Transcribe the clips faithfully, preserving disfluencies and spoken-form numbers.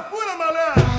beleza pura, malandro!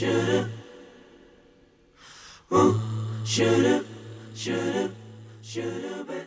shoulda, ooh, shoulda, shoulda, shoulda been.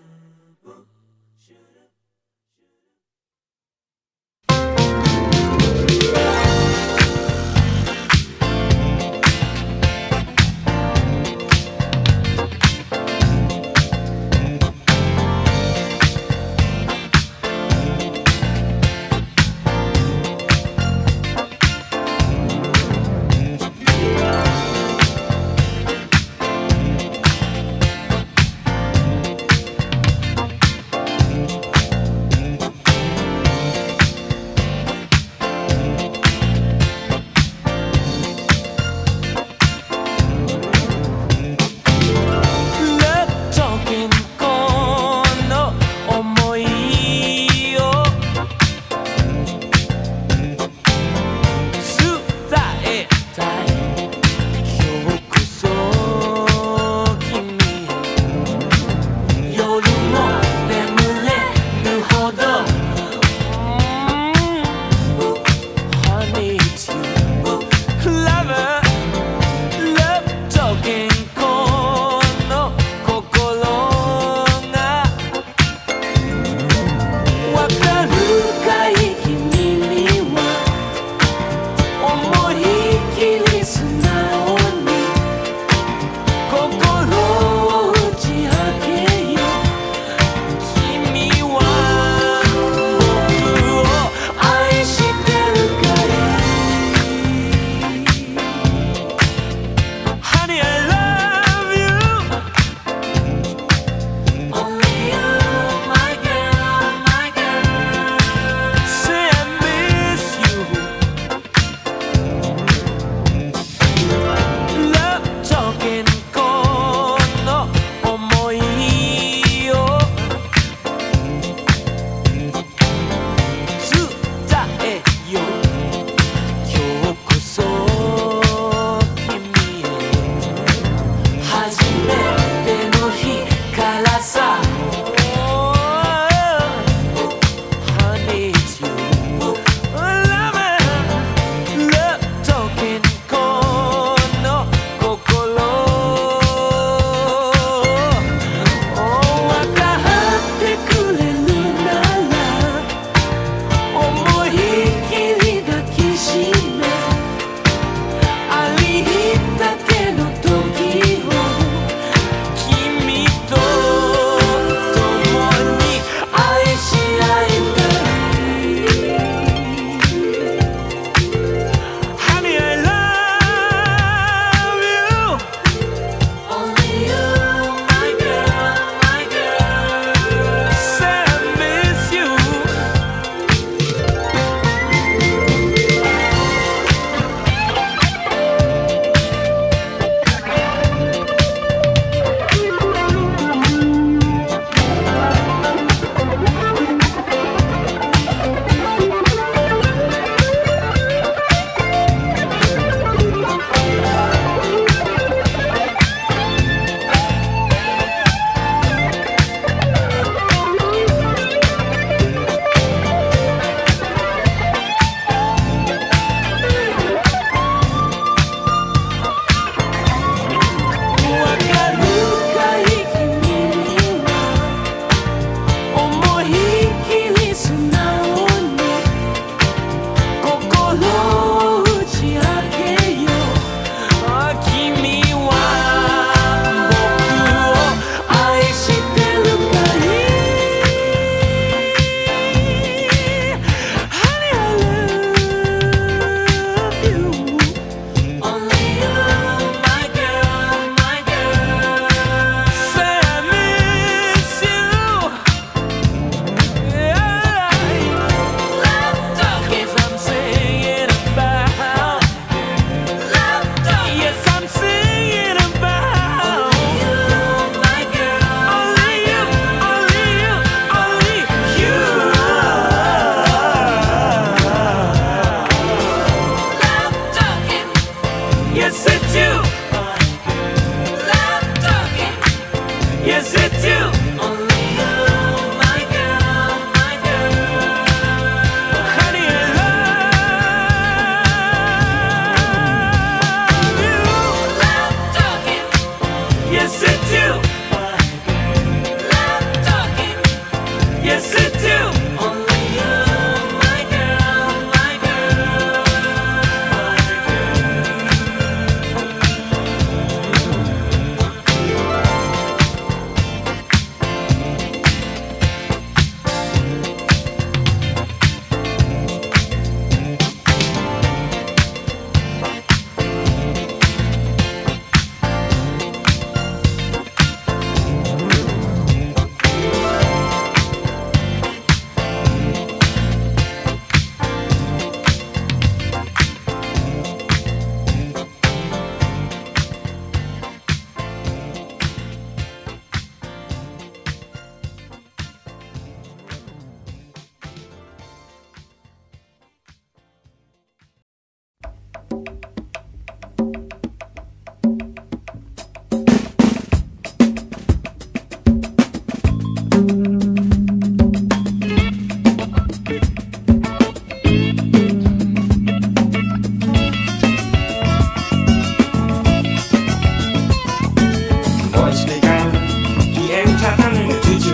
사탕을 주주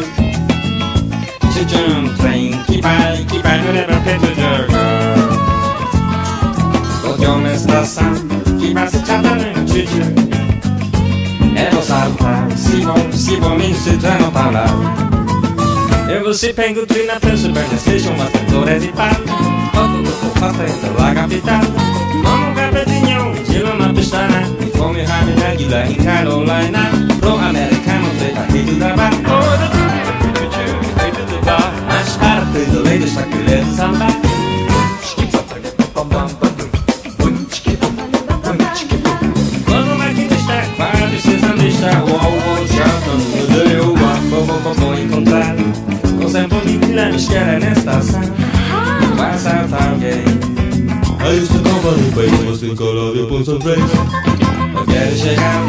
주준 플레인 기발 기발 노래방 패드들고 도겸에서 쌈 기발스 차단을 주주 에로 살파 시범 시범 인스트라노 파라 Eu vou se pengutir na festa para sejam uma cantora de pá Todo o pata entra lá capital Como um gabetinho, gelo na pistana Come rápido na guila em Carolina Pro americano de partido da bar Todo tudo que eu te feito do bar Nas partes do leite está que lê do samba Quando o maquinista, quando o sesandista O alvo de alto no deu Vou, vou, vou, vou encontrar Sempre me tira, me esquerda nesta ação Passa alguém Aí você compra no peito Você cola e põe surpresa Eu quero chegar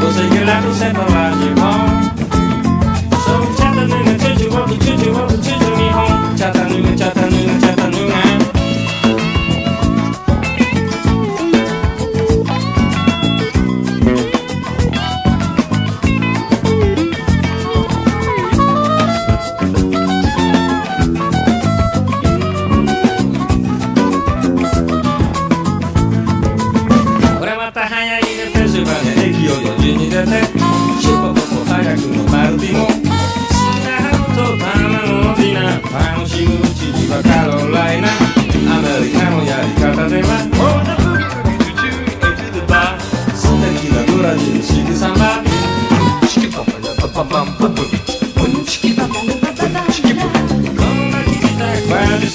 Você que lá não senta lá de bom Sou um chata nuna Tiju, outro tiju, outro tiju me rom Chata nuna, chata nuna, chata nuna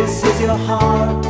This is your heart.